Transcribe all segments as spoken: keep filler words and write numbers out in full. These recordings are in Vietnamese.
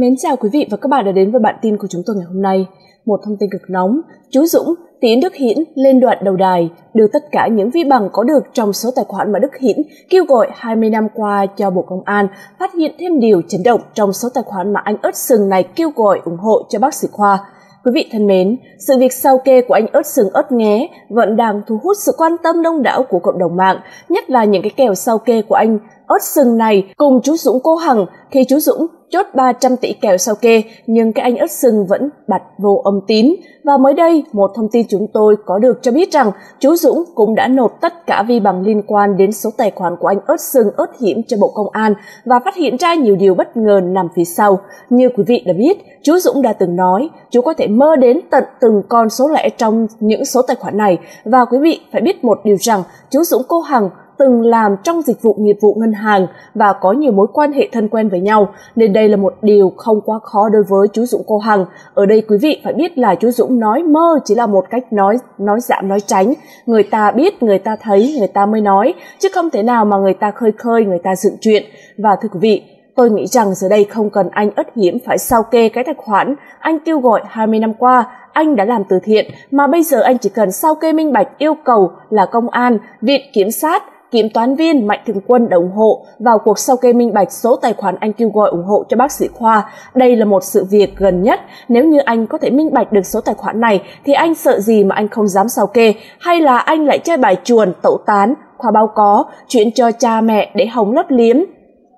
Mến chào quý vị và các bạn đã đến với bản tin của chúng tôi ngày hôm nay. Một thông tin cực nóng, chú Dũng, Tí Đức Hiển lên đoạn đầu đài, đưa tất cả những vi bằng có được trong số tài khoản mà Đức Hiển kêu gọi hai mươi năm qua cho Bộ Công an, phát hiện thêm điều chấn động trong số tài khoản mà anh ớt sừng này kêu gọi ủng hộ cho bác sĩ Khoa. Quý vị thân mến, sự việc sao kê của anh ớt sừng ớt nghé vẫn đang thu hút sự quan tâm đông đảo của cộng đồng mạng, nhất là những cái kèo sao kê của anh ớt sừng này cùng chú Dũng cô Hằng khi chú Dũng chốt ba trăm tỷ kèo sao kê nhưng cái anh ớt sừng vẫn bật vô âm tín. Và mới đây, một thông tin chúng tôi có được cho biết rằng chú Dũng cũng đã nộp tất cả vi bằng liên quan đến số tài khoản của anh ớt sừng ớt hiểm cho Bộ Công an và phát hiện ra nhiều điều bất ngờ nằm phía sau. Như quý vị đã biết, chú Dũng đã từng nói, chú có thể mơ đến tận từng con số lẻ trong những số tài khoản này. Và quý vị phải biết một điều rằng chú Dũng cô Hằng từng làm trong dịch vụ nghiệp vụ ngân hàng và có nhiều mối quan hệ thân quen với nhau, nên đây là một điều không quá khó đối với chú Dũng cô Hằng. Ở đây quý vị phải biết là chú Dũng nói mơ chỉ là một cách nói nói giảm nói tránh. Người ta biết, người ta thấy, người ta mới nói, chứ không thể nào mà người ta khơi khơi, người ta dựng chuyện. Và thưa quý vị, tôi nghĩ rằng giờ đây không cần anh ớt hiểm phải sao kê cái tài khoản anh kêu gọi hai mươi năm qua anh đã làm từ thiện, mà bây giờ anh chỉ cần sao kê minh bạch, yêu cầu là công an, viện kiểm sát, kiểm toán viên, Mạnh Thường Quân đã ủng hộ vào cuộc sao kê minh bạch số tài khoản anh kêu gọi ủng hộ cho bác sĩ Khoa. Đây là một sự việc gần nhất. Nếu như anh có thể minh bạch được số tài khoản này thì anh sợ gì mà anh không dám sao kê, hay là anh lại chơi bài chuồn, tẩu tán, Khoa báo có, chuyện cho cha mẹ để hòng lấp liếm,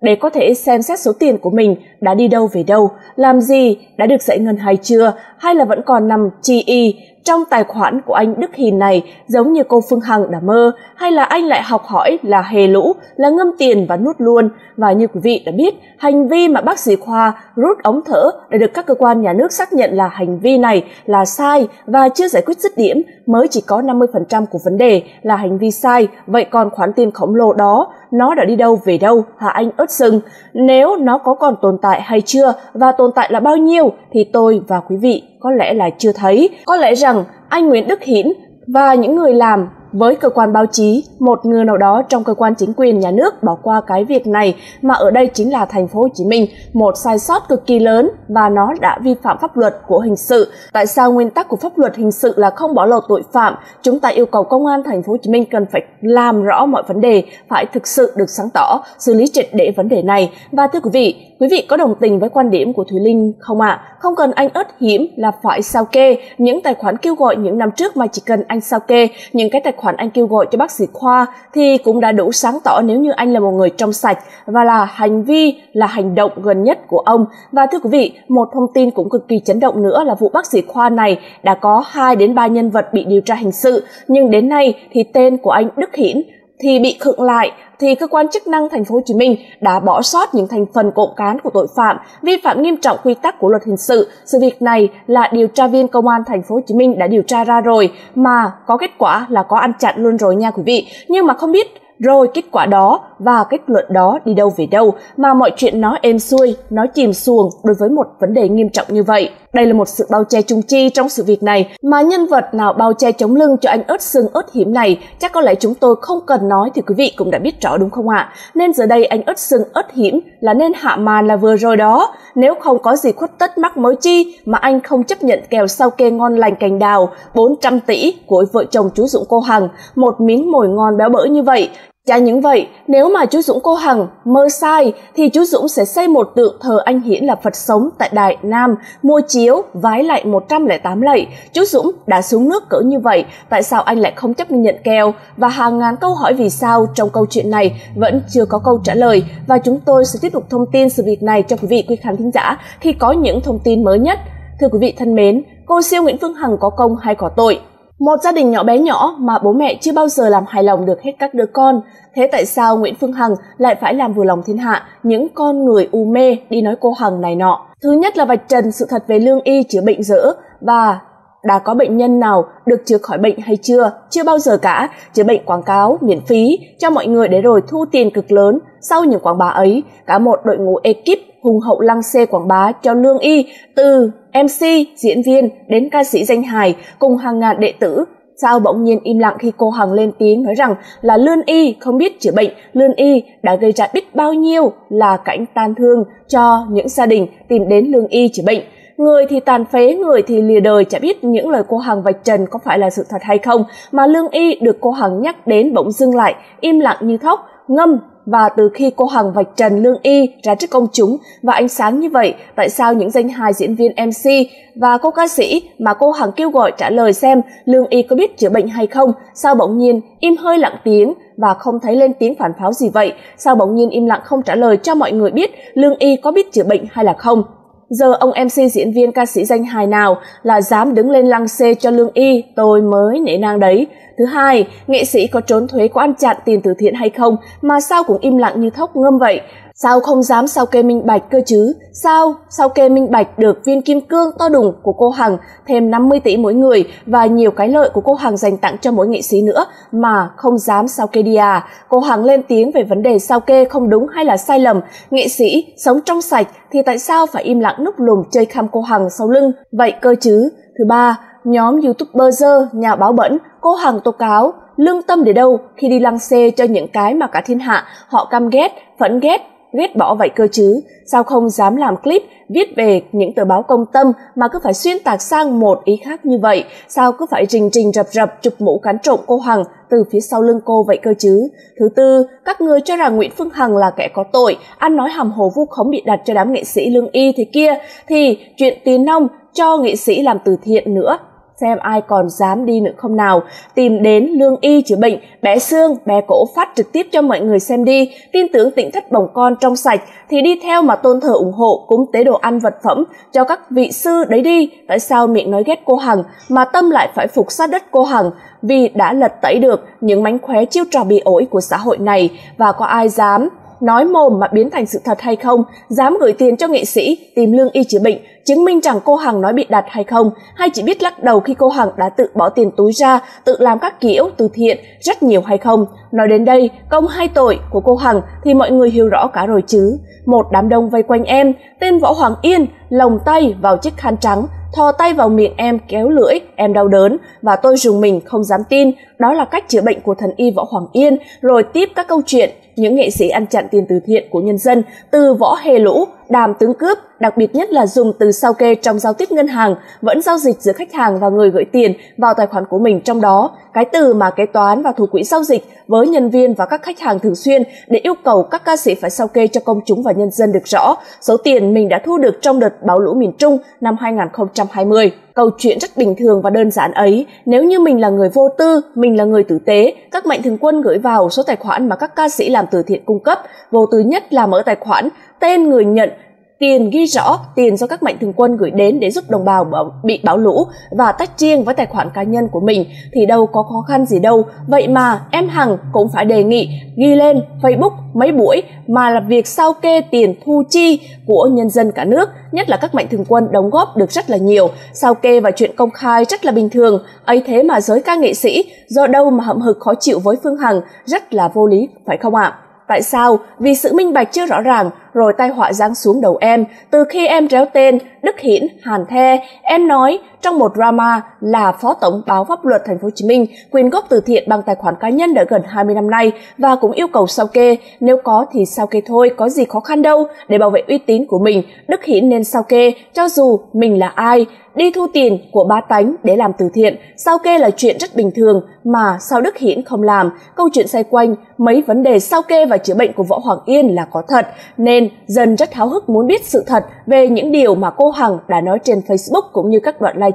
để có thể xem xét số tiền của mình đã đi đâu về đâu, làm gì, đã được giải ngân hay chưa, hay là vẫn còn nằm chi y trong tài khoản của anh Đức Hiển này giống như cô Phương Hằng đã mơ, hay là anh lại học hỏi là hề lũ, là ngâm tiền và nuốt luôn. Và như quý vị đã biết, hành vi mà bác sĩ Khoa rút ống thở đã được các cơ quan nhà nước xác nhận là hành vi này là sai và chưa giải quyết dứt điểm, mới chỉ có năm mươi phần trăm của vấn đề là hành vi sai. Vậy còn khoản tiền khổng lồ đó, nó đã đi đâu về đâu hả anh ớt sừng? Nếu nó có còn tồn tại hay chưa và tồn tại là bao nhiêu thì tôi và quý vị có lẽ là chưa thấy. Có lẽ rằng anh Nguyễn Đức Hiển và những người làm với cơ quan báo chí, một người nào đó trong cơ quan chính quyền nhà nước bỏ qua cái việc này, mà ở đây chính là thành phố Hồ Chí Minh, một sai sót cực kỳ lớn và nó đã vi phạm pháp luật của hình sự. Tại sao nguyên tắc của pháp luật hình sự là không bỏ lọt tội phạm? Chúng ta yêu cầu công an thành phố Hồ Chí Minh cần phải làm rõ mọi vấn đề, phải thực sự được sáng tỏ, xử lý triệt để vấn đề này. Và thưa quý vị, quý vị có đồng tình với quan điểm của Thúy Linh không ạ? À? Không cần anh ớt hiểm là phải sao kê những tài khoản kêu gọi những năm trước, mà chỉ cần anh sao kê những cái tài khoản anh kêu gọi cho bác sĩ Khoa thì cũng đã đủ sáng tỏ nếu như anh là một người trong sạch, và là hành vi, là hành động gần nhất của ông. Và thưa quý vị, một thông tin cũng cực kỳ chấn động nữa là vụ bác sĩ Khoa này đã có hai đến ba nhân vật bị điều tra hình sự, nhưng đến nay thì tên của anh Đức Hiển thì bị khựng lại, thì cơ quan chức năng thành phố Hồ Chí Minh đã bỏ sót những thành phần cộng cán của tội phạm, vi phạm nghiêm trọng quy tắc của luật hình sự. Sự việc này là điều tra viên công an thành phố Hồ Chí Minh đã điều tra ra rồi, mà có kết quả là có ăn chặn luôn rồi nha quý vị. Nhưng mà không biết rồi kết quả đó và kết luận đó đi đâu về đâu, mà mọi chuyện nó êm xuôi, nó chìm xuồng đối với một vấn đề nghiêm trọng như vậy. Đây là một sự bao che chung chi trong sự việc này, mà nhân vật nào bao che chống lưng cho anh ớt sừng ớt hiểm này chắc có lẽ chúng tôi không cần nói thì quý vị cũng đã biết rõ đúng không ạ? Nên giờ đây anh ớt sừng ớt hiểm là nên hạ màn là vừa rồi đó. Nếu không có gì khuất tất mắc mới chi mà anh không chấp nhận kèo sao kê ngon lành cành đào bốn trăm tỷ của vợ chồng chú Dũng cô Hằng, một miếng mồi ngon béo bở như vậy. Chả những vậy, nếu mà chú Dũng cô Hằng mơ sai thì chú Dũng sẽ xây một tượng thờ anh Hiển là Phật sống tại Đại Nam, mua chiếu, vái lạy một trăm lẻ tám lạy. Chú Dũng đã xuống nước cỡ như vậy, tại sao anh lại không chấp nhận kèo? Và hàng ngàn câu hỏi vì sao trong câu chuyện này vẫn chưa có câu trả lời. Và chúng tôi sẽ tiếp tục thông tin sự việc này cho quý vị, quý khán thính giả khi có những thông tin mới nhất. Thưa quý vị thân mến, cô siêu Nguyễn Phương Hằng có công hay có tội? Một gia đình nhỏ bé nhỏ mà bố mẹ chưa bao giờ làm hài lòng được hết các đứa con. Thế tại sao Nguyễn Phương Hằng lại phải làm vừa lòng thiên hạ, những con người u mê đi nói cô Hằng này nọ? Thứ nhất là vạch trần sự thật về lương y chữa bệnh dở, và đã có bệnh nhân nào được chữa khỏi bệnh hay chưa? Chưa bao giờ cả, chữa bệnh quảng cáo miễn phí cho mọi người để rồi thu tiền cực lớn. Sau những quảng bá ấy, cả một đội ngũ ekip hùng hậu lăng xê quảng bá cho lương y, từ em xê, diễn viên đến ca sĩ danh hài cùng hàng ngàn đệ tử Sao bỗng nhiên im lặng khi cô Hằng lên tiếng nói rằng là lương y không biết chữa bệnh, lương y đã gây ra biết bao nhiêu là cảnh tan thương cho những gia đình tìm đến lương y chữa bệnh. Người thì tàn phế, người thì lìa đời, chả biết những lời cô Hằng vạch trần có phải là sự thật hay không, mà lương y được cô Hằng nhắc đến bỗng dưng lại, im lặng như thóc, ngâm. Và từ khi cô Hằng vạch trần lương y ra trước công chúng và ánh sáng như vậy, tại sao những danh hài diễn viên em xê và cô ca sĩ mà cô Hằng kêu gọi trả lời xem lương y có biết chữa bệnh hay không, sao bỗng nhiên im hơi lặng tiếng và không thấy lên tiếng phản pháo gì vậy? Sao bỗng nhiên im lặng không trả lời cho mọi người biết lương y có biết chữa bệnh hay là không? Giờ ông em xê diễn viên ca sĩ danh hài nào là dám đứng lên lăng xê cho lương y, tôi mới nể nang đấy. Thứ hai, nghệ sĩ có trốn thuế có ăn chặn tiền từ thiện hay không mà sao cũng im lặng như thóc ngâm vậy? Sao không dám sao kê minh bạch cơ chứ? Sao? Sao kê minh bạch được viên kim cương to đùng của cô Hằng, thêm năm mươi tỷ mỗi người và nhiều cái lợi của cô Hằng dành tặng cho mỗi nghệ sĩ nữa mà không dám sao kê đi à? Cô Hằng lên tiếng về vấn đề sao kê không đúng hay là sai lầm. Nghệ sĩ sống trong sạch thì tại sao phải im lặng núp lùm chơi khăm cô Hằng sau lưng vậy cơ chứ? Thứ ba, nhóm youtuber dơ, nhà báo bẩn, cô Hằng tố cáo lương tâm để đâu khi đi lăng xê cho những cái mà cả thiên hạ họ căm ghét, phẫn ghét, ghét bỏ vậy cơ chứ? Sao không dám làm clip viết về những tờ báo công tâm mà cứ phải xuyên tạc sang một ý khác như vậy? Sao cứ phải rình rình rập rập chụp mũ cán trộm cô Hằng từ phía sau lưng cô vậy cơ chứ? Thứ tư, các người cho rằng Nguyễn Phương Hằng là kẻ có tội, ăn nói hàm hồ vu khống bị đặt cho đám nghệ sĩ lương y thế kia, thì chuyện tiền nong cho nghệ sĩ làm từ thiện nữa, xem ai còn dám đi nữa không nào. Tìm đến lương y chữa bệnh, bé xương, bé cổ phát trực tiếp cho mọi người xem đi. Tin tưởng tỉnh thất bồng con trong sạch thì đi theo mà tôn thờ ủng hộ, cúng tế đồ ăn vật phẩm cho các vị sư đấy đi. Tại sao miệng nói ghét cô Hằng mà tâm lại phải phục sát đất cô Hằng vì đã lật tẩy được những mánh khóe chiêu trò bị ổi của xã hội này? Và có ai dám nói mồm mà biến thành sự thật hay không? Dám gửi tiền cho nghệ sĩ tìm lương y chữa bệnh, chứng minh rằng cô Hằng nói bị đặt hay không? Hay chỉ biết lắc đầu khi cô Hằng đã tự bỏ tiền túi ra, tự làm các ký ức từ thiện rất nhiều hay không? Nói đến đây, công hay tội của cô Hằng thì mọi người hiểu rõ cả rồi chứ. Một đám đông vây quanh em, tên Võ Hoàng Yên lồng tay vào chiếc khăn trắng, thò tay vào miệng em kéo lưỡi, em đau đớn và tôi rùng mình không dám tin. Đó là cách chữa bệnh của thần y Võ Hoàng Yên. Rồi tiếp các câu chuyện những nghệ sĩ ăn chặn tiền từ thiện của nhân dân, từ võ hề lũ, đàm tướng cướp, đặc biệt nhất là dùng từ sao kê trong giao tiếp ngân hàng, vẫn giao dịch giữa khách hàng và người gửi tiền vào tài khoản của mình, trong đó cái từ mà kế toán và thủ quỹ giao dịch với nhân viên và các khách hàng thường xuyên để yêu cầu các ca sĩ phải sao kê cho công chúng và nhân dân được rõ số tiền mình đã thu được trong đợt bão lũ miền Trung năm hai nghìn không trăm hai mươi. Câu chuyện rất bình thường và đơn giản ấy, nếu như mình là người vô tư, mình là người tử tế, các mạnh thường quân gửi vào số tài khoản mà các ca sĩ làm từ thiện cung cấp, vô tư nhất là mở tài khoản tên người nhận, tiền ghi rõ tiền do các mạnh thường quân gửi đến để giúp đồng bào bị bão lũ và tách riêng với tài khoản cá nhân của mình thì đâu có khó khăn gì đâu. Vậy mà em Hằng cũng phải đề nghị ghi lên Facebook mấy buổi mà là việc sao kê tiền thu chi của nhân dân cả nước, nhất là các mạnh thường quân đóng góp được rất là nhiều. Sao kê và chuyện công khai rất là bình thường, ấy thế mà giới ca nghệ sĩ do đâu mà hậm hực khó chịu với Phương Hằng, rất là vô lý phải không ạ? Tại sao? Vì sự minh bạch chưa rõ ràng, rồi tai họa giáng xuống đầu em. Từ khi em réo tên Đức Hiển, Hàn The, em nói trong một drama là phó tổng báo pháp luật thành phố Hồ Chí Minh quyên góp từ thiện bằng tài khoản cá nhân đã gần hai mươi năm nay và cũng yêu cầu sao kê, nếu có thì sao kê thôi, có gì khó khăn đâu. Để bảo vệ uy tín của mình, Đức Hiển nên sao kê cho dù mình là ai, đi thu tiền của ba tánh để làm từ thiện. Sao kê là chuyện rất bình thường mà sao Đức Hiển không làm? Câu chuyện xoay quanh mấy vấn đề sao kê và chữa bệnh của Võ Hoàng Yên là có thật, nên dân rất háo hức muốn biết sự thật về những điều mà cô Hằng đã nói trên Facebook cũng như các đoạn livestream.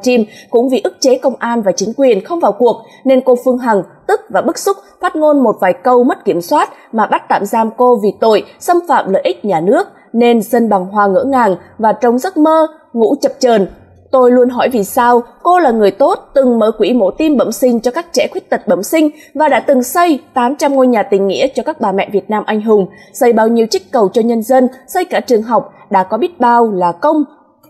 Cũng vì ức chế công an và chính quyền không vào cuộc nên cô Phương Hằng tức và bức xúc phát ngôn một vài câu mất kiểm soát mà bắt tạm giam cô vì tội xâm phạm lợi ích nhà nước, nên dân bằng hoa ngỡ ngàng và trong giấc mơ ngủ chập chờn. Tôi luôn hỏi vì sao cô là người tốt, từng mở quỹ mổ tim bẩm sinh cho các trẻ khuyết tật bẩm sinh và đã từng xây tám trăm ngôi nhà tình nghĩa cho các bà mẹ Việt Nam anh hùng, xây bao nhiêu chiếc cầu cho nhân dân, xây cả trường học, đã có biết bao là công,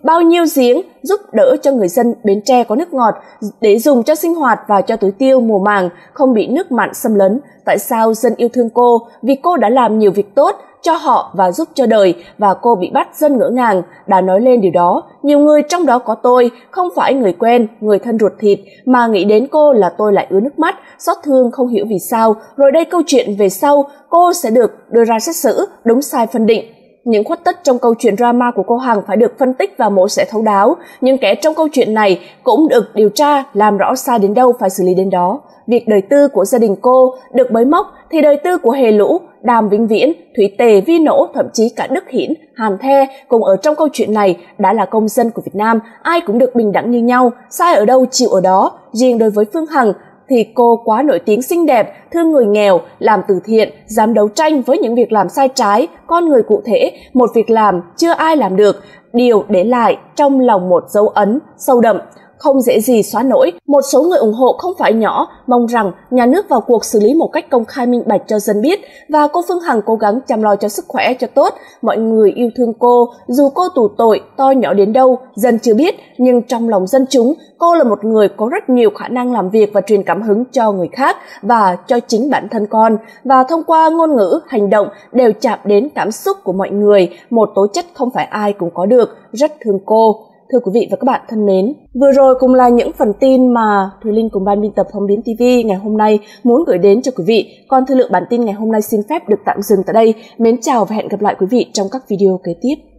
bao nhiêu giếng giúp đỡ cho người dân Bến Tre có nước ngọt để dùng cho sinh hoạt và cho túi tiêu mùa màng, không bị nước mặn xâm lấn. Tại sao dân yêu thương cô? Vì cô đã làm nhiều việc tốt, cho họ và giúp cho đời, và cô bị bắt dân ngỡ ngàng. Đã nói lên điều đó, nhiều người trong đó có tôi, không phải người quen, người thân ruột thịt, mà nghĩ đến cô là tôi lại ứa nước mắt, xót thương không hiểu vì sao. Rồi đây câu chuyện về sau, cô sẽ được đưa ra xét xử, đúng sai phân định. Những khuất tất trong câu chuyện drama của cô Hằng phải được phân tích và mổ sẽ thấu đáo. Nhưng kẻ trong câu chuyện này cũng được điều tra, làm rõ sai đến đâu phải xử lý đến đó. Việc đời tư của gia đình cô được bới móc thì đời tư của Hề Lũ, Đàm Vĩnh Viễn, Thúy Tề, Vi Nỗ, thậm chí cả Đức Hiển, Hàn The cùng ở trong câu chuyện này đã là công dân của Việt Nam, ai cũng được bình đẳng như nhau, sai ở đâu chịu ở đó. Riêng đối với Phương Hằng thì cô quá nổi tiếng xinh đẹp, thương người nghèo, làm từ thiện, dám đấu tranh với những việc làm sai trái, con người cụ thể, một việc làm chưa ai làm được, điều để lại trong lòng một dấu ấn sâu đậm, không dễ gì xóa nổi. Một số người ủng hộ không phải nhỏ, mong rằng nhà nước vào cuộc xử lý một cách công khai minh bạch cho dân biết, và cô Phương Hằng cố gắng chăm lo cho sức khỏe cho tốt. Mọi người yêu thương cô, dù cô tù tội, to nhỏ đến đâu, dân chưa biết, nhưng trong lòng dân chúng, cô là một người có rất nhiều khả năng làm việc và truyền cảm hứng cho người khác và cho chính bản thân con. Và thông qua ngôn ngữ, hành động đều chạm đến cảm xúc của mọi người, một tố chất không phải ai cũng có được, rất thương cô. Thưa quý vị và các bạn thân mến, vừa rồi cũng là những phần tin mà Thúy Linh cùng ban biên tập Hóng Biến ti vi ngày hôm nay muốn gửi đến cho quý vị. Còn thời lượng bản tin ngày hôm nay xin phép được tạm dừng tại đây. Mến chào và hẹn gặp lại quý vị trong các video kế tiếp.